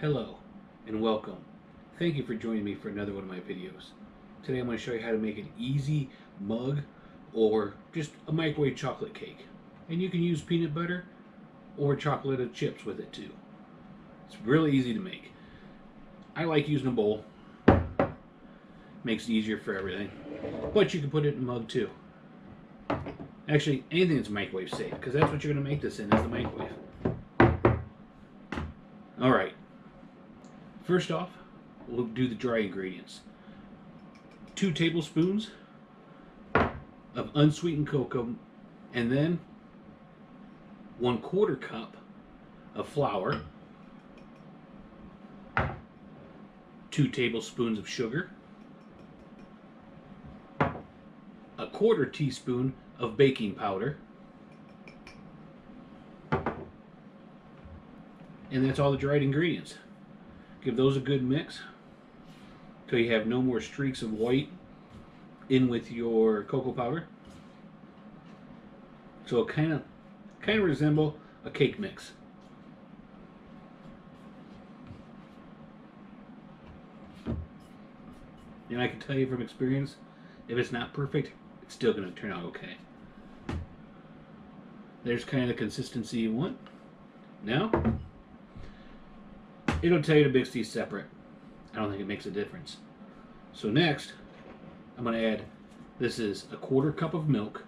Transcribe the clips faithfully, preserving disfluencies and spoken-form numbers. Hello and welcome. Thank you for joining me for another one of my videos. Today I'm going to show you how to make an easy mug or just a microwave chocolate cake. And you can use peanut butter or chocolate or chips with it too. It's really easy to make. I like using a bowl. Makes it easier for everything. But you can put it in a mug too. Actually, anything that's microwave safe, because that's what you're going to make this in, is the microwave. Alright. First off, we'll do the dry ingredients. Two tablespoons of unsweetened cocoa, and then one quarter cup of flour, two tablespoons of sugar, a quarter teaspoon of baking powder, and that's all the dried ingredients. Give those a good mix till you have no more streaks of white in with your cocoa powder. So it kind of kind of resemble a cake mix. And I can tell you from experience, if it's not perfect, it's still going to turn out okay. There's kind of the consistency you want. Now, it'll tell you to mix these separate. I don't think it makes a difference. So next, I'm going to add, this is a quarter cup of milk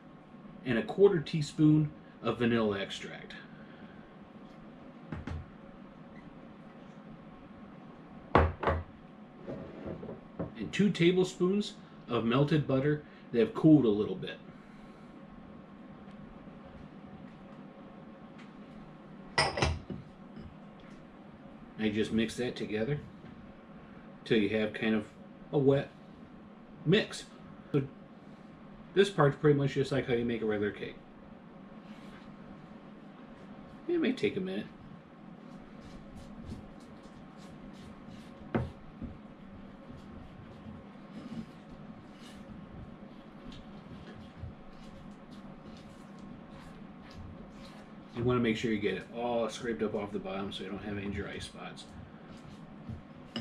and a quarter teaspoon of vanilla extract. And two tablespoons of melted butter that have cooled a little bit. I just mix that together till you have kind of a wet mix. So this part's pretty much just like how you make a regular cake. It may take a minute. You want to make sure you get it all scraped up off the bottom so you don't have any dry spots.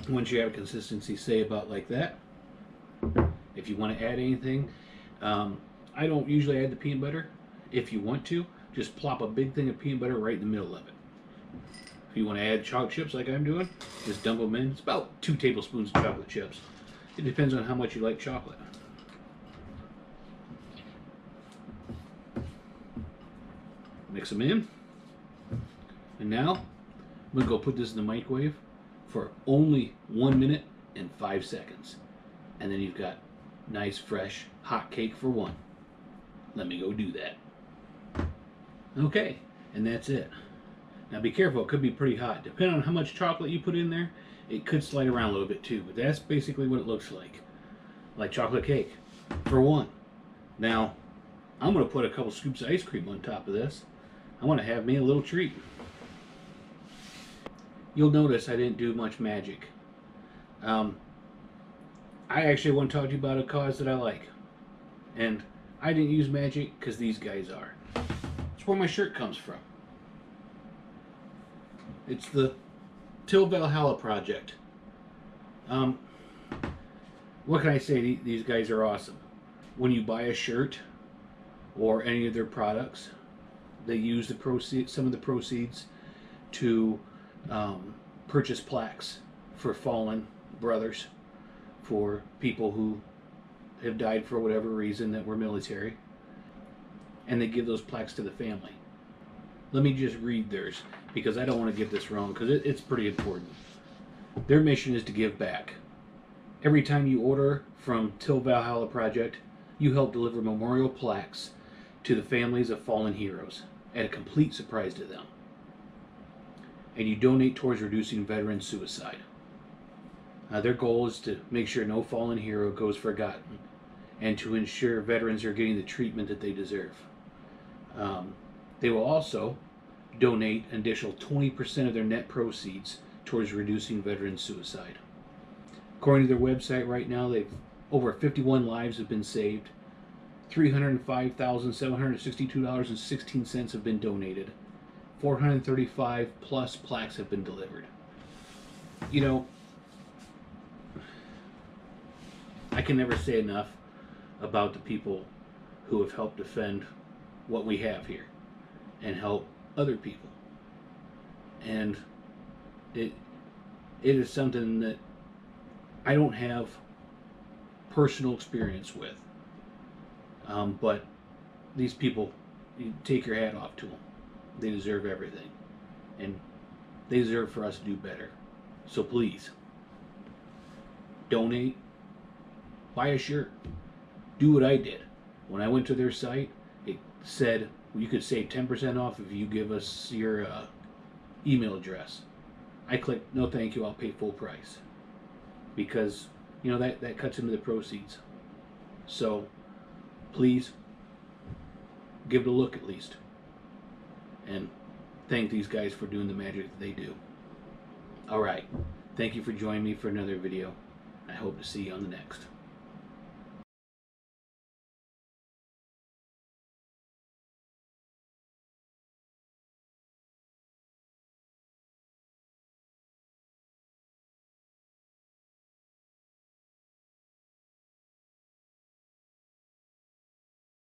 Once you have a consistency, say about like that, if you want to add anything, um, I don't usually add the peanut butter. If you want to, just plop a big thing of peanut butter right in the middle of it. If you want to add chocolate chips like I'm doing, just dump them in. It's about two tablespoons of chocolate chips. It depends on how much you like chocolate. Mix them in, and now I'm gonna go put this in the microwave for only one minute and five seconds, and then you've got nice fresh hot cake for one. Let me go do that. Okay, and that's it. Now be careful; it could be pretty hot. Depending on how much chocolate you put in there, it could slide around a little bit too. But that's basically what it looks like, like chocolate cake for one. Now I'm gonna put a couple scoops of ice cream on top of this. I want to have me a little treat. You'll notice I didn't do much magic. Um, I actually want to talk to you about a cause that I like. And I didn't use magic because these guys are. It's where my shirt comes from. It's the Til Valhalla Project. Um, what can I say? These guys are awesome. When you buy a shirt or any of their products, they use the proceeds, some of the proceeds, to um, purchase plaques for fallen brothers, for people who have died for whatever reason that were military, and they give those plaques to the family. Let me just read theirs because I don't want to get this wrong, because it, it's pretty important. Their mission is to give back. Every time you order from Til Valhalla Project, you help deliver memorial plaques to the families of fallen heroes at a complete surprise to them, and you donate towards reducing veteran suicide. Uh, their goal is to make sure no fallen hero goes forgotten, and to ensure veterans are getting the treatment that they deserve. Um, they will also donate an additional twenty percent of their net proceeds towards reducing veteran suicide. According to their website right now, they've over fifty-one lives have been saved. three hundred five thousand seven hundred sixty-two dollars and sixteen cents have been donated. four hundred thirty-five plus plaques have been delivered. you know, I can never say enough about the people who have helped defend what we have here and help other people. And it it is something that I don't have personal experience with, um, but these people, you take your hat off to them. They deserve everything, and they deserve for us to do better. So please, donate, buy a shirt, do what I did. When I went to their site, it said you could save ten percent off if you give us your uh, email address. I clicked no thank you, I'll pay full price, because you know that that cuts into the proceeds. So please give it a look at least, and thank these guys for doing the magic that they do. All right, thank you for joining me for another video. I hope to see you on the next.